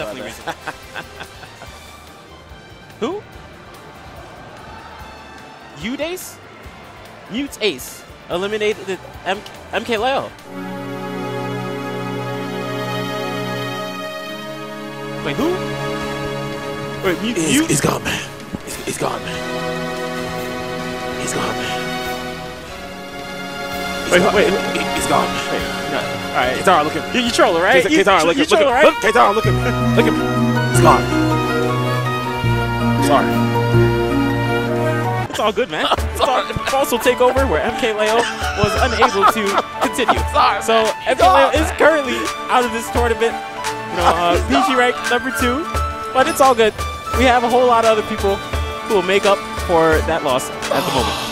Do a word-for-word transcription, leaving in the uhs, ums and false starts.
definitely reasonable. Who? Mute Ace? Mute Ace eliminated the M K Leo. Wait, who? Wait, Mute Ace. He's gone, man. He's gone, man. He's gone, man. Wait, wait, wait, he's gone. Wait, no. All right, Keitaro, look at him. You troller, right? You Keitaro, look at him. Look, Keitaro, look at him. Look at him. He's gone. Sorry. It's all good, man. False will take over where M K Leo was unable to continue. Sorry, so M K Leo is currently out of this tournament. You know, uh, P G rank number two, but it's all good. We have a whole lot of other people who will make up for that loss at the moment.